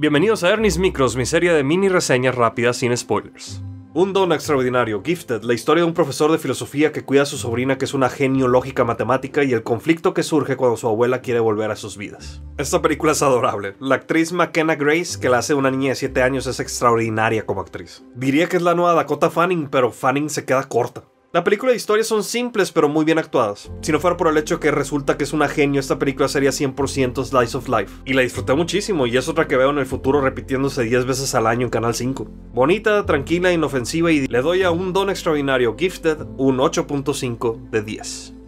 Bienvenidos a Ernie's Micros, mi serie de mini reseñas rápidas sin spoilers. Un don extraordinario, Gifted, la historia de un profesor de filosofía que cuida a su sobrina que es una genio lógica matemática y el conflicto que surge cuando su abuela quiere volver a sus vidas. Esta película es adorable. La actriz McKenna Grace, que la hace una niña de 7 años, es extraordinaria como actriz. Diría que es la nueva Dakota Fanning, pero Fanning se queda corta. La película de historias son simples pero muy bien actuadas. Si no fuera por el hecho que resulta que es una genio, esta película sería 100% slice of life. Y la disfruté muchísimo y es otra que veo en el futuro repitiéndose 10 veces al año en Canal 5. Bonita, tranquila, inofensiva y le doy a Un Don Extraordinario, Gifted, un 8.5 de 10.